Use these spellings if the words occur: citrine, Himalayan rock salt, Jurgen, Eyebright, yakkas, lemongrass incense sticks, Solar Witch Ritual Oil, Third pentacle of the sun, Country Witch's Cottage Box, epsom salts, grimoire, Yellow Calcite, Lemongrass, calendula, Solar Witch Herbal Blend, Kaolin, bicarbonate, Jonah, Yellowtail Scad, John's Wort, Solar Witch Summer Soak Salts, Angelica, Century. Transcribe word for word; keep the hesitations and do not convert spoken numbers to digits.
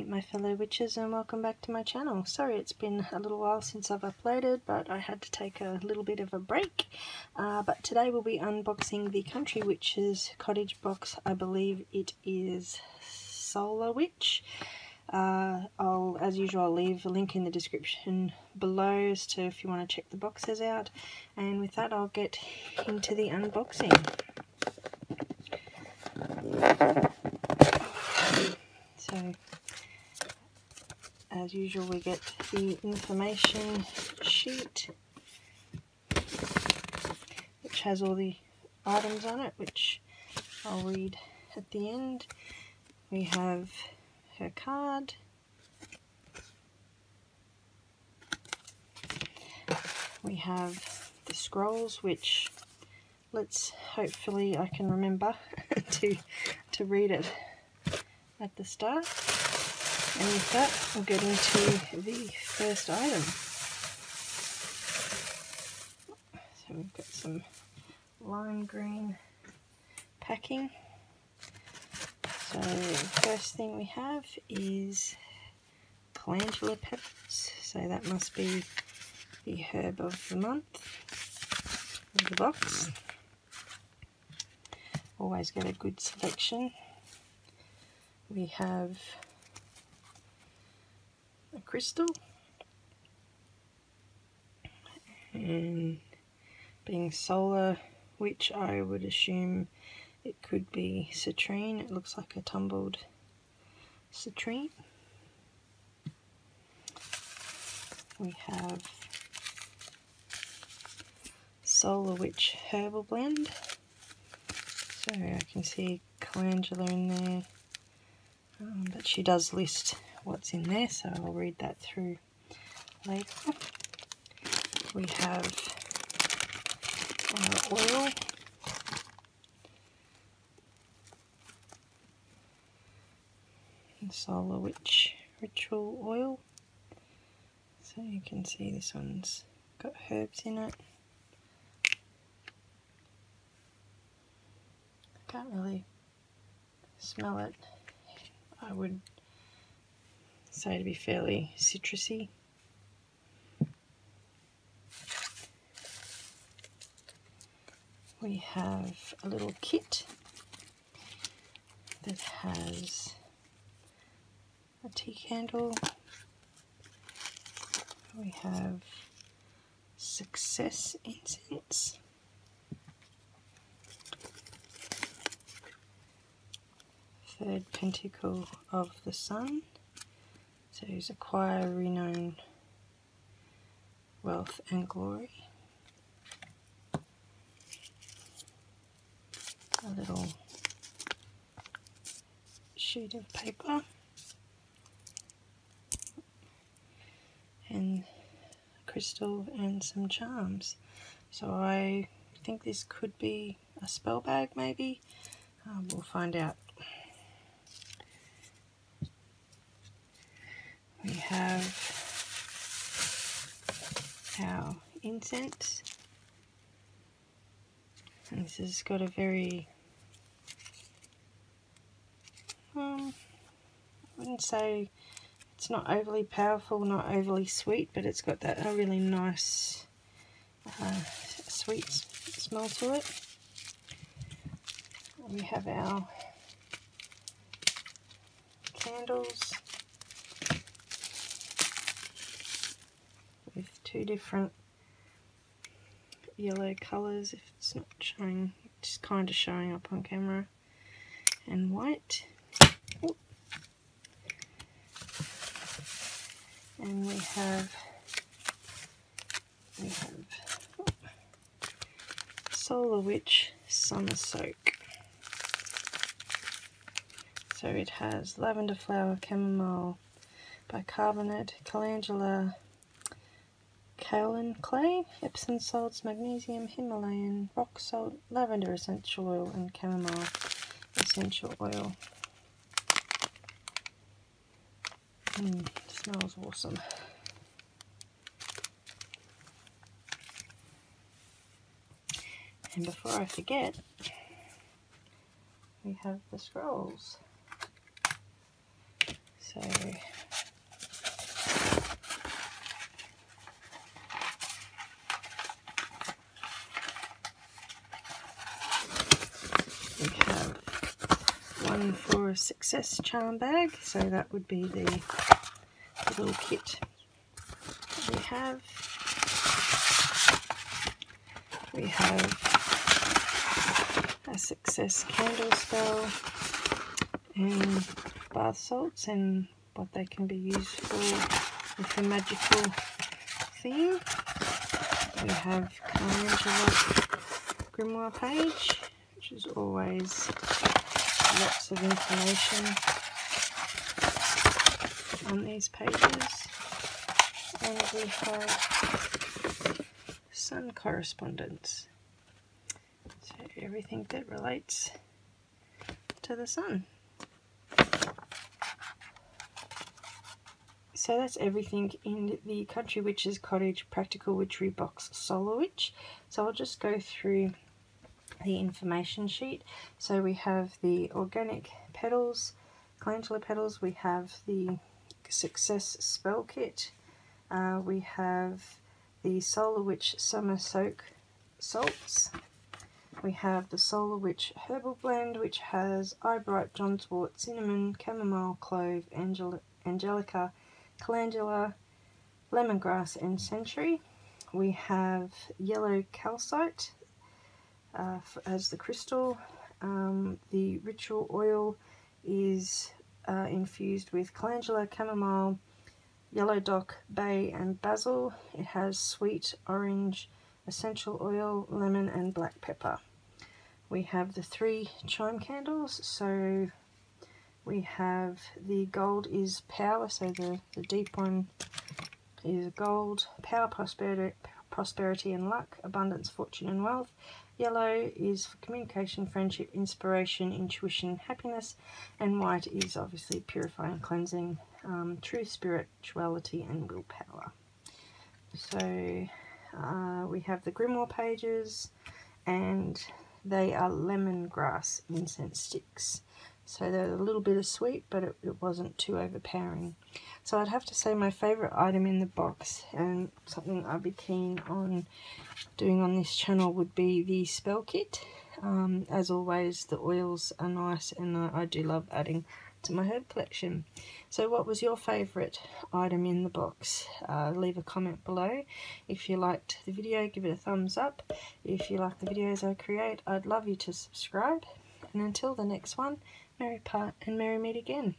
Hi my fellow witches, and welcome back to my channel. Sorry it's been a little while since I've uploaded, but I had to take a little bit of a break. Uh, but today we'll be unboxing the Country Witch's Cottage Box. I believe it is Solar Witch. Uh, I'll, as usual, I'll leave a link in the description below as to if you want to check the boxes out. And with that, I'll get into the unboxing. So, as usual, we get the information sheet, which has all the items on it, which I'll read at the end. We have her card, we have the scrolls, which let's hopefully I can remember to, to read it at the start, and with that we'll get into the first item. So we've got some lime green packing. So the first thing we have is calendula petals, so that must be the herb of the month of the box. Always get a good selection. We have a crystal, and being Solar Witch, I would assume it could be citrine. It looks like a tumbled citrine. We have Solar Witch Herbal Blend, so I can see calendula in there. Um, but she does list what's in there, so I'll read that through later. We have our oil, the Solar Witch Ritual Oil. So you can see this one's got herbs in it. I can't really smell it. I would say to be fairly citrusy. We have a little kit that has a tea candle. We have success incense. Third pentacle of the sun, so he's acquire renown, wealth and glory. A little sheet of paper, and a crystal and some charms. So I think this could be a spell bag, maybe. Um, we'll find out. We have our incense, and this has got a very, um, I wouldn't say it's not overly powerful, not overly sweet, but it's got that a really nice uh, sweet smell to it. We have our candles. Two different yellow colours, if it's not showing, just kind of showing up on camera, and white. Ooh. And we have we have oh, Solar Witch Summer Soak. So it has lavender flower, chamomile, bicarbonate, calendula, Kaolin clay, epsom salts, magnesium, Himalayan rock salt, lavender essential oil, and chamomile essential oil. Mmm, smells awesome. And before I forget, we have the scrolls. So we have one for a success charm bag, so that would be the, the little kit that we have. We have a success candle spell and bath salts and what they can be used for with the magical theme. We have Angelica's grimoire page, which is always lots of information on these pages. And we have sun correspondence, so everything that relates to the sun. So that's everything in the Country Witch's Cottage Practical Witchery Box Solar Witch. So I'll just go through the information sheet. So we have the organic petals, calendula petals, we have the success spell kit, uh, we have the Solar Witch Summer Soak Salts, we have the Solar Witch Herbal Blend, which has Eyebright, John's Wort, cinnamon, chamomile, clove, Angel Angelica, calendula, lemongrass and century. We have yellow calcite uh, as the crystal. Um, the ritual oil is uh, infused with calendula, chamomile, yellow dock, bay and basil. It has sweet orange essential oil, lemon and black pepper. We have the three chime candles. So we have the gold is power, so the, the deep one is gold, power, prosperity, prosperity and luck, abundance, fortune and wealth. Yellow is for communication, friendship, inspiration, intuition, happiness, and white is obviously purifying, cleansing, um, truth, spirituality and willpower. So uh, we have the grimoire pages, and they are lemongrass incense sticks. So they're a little bit of sweet, but it, it wasn't too overpowering. So I'd have to say my favourite item in the box, and something I'd be keen on doing on this channel, would be the spell kit. Um, as always, the oils are nice, and I, I do love adding to my herb collection. So what was your favourite item in the box? Uh, leave a comment below. If you liked the video, give it a thumbs up. If you like the videos I create, I'd love you to subscribe. And until the next one, merry part and merry meet again.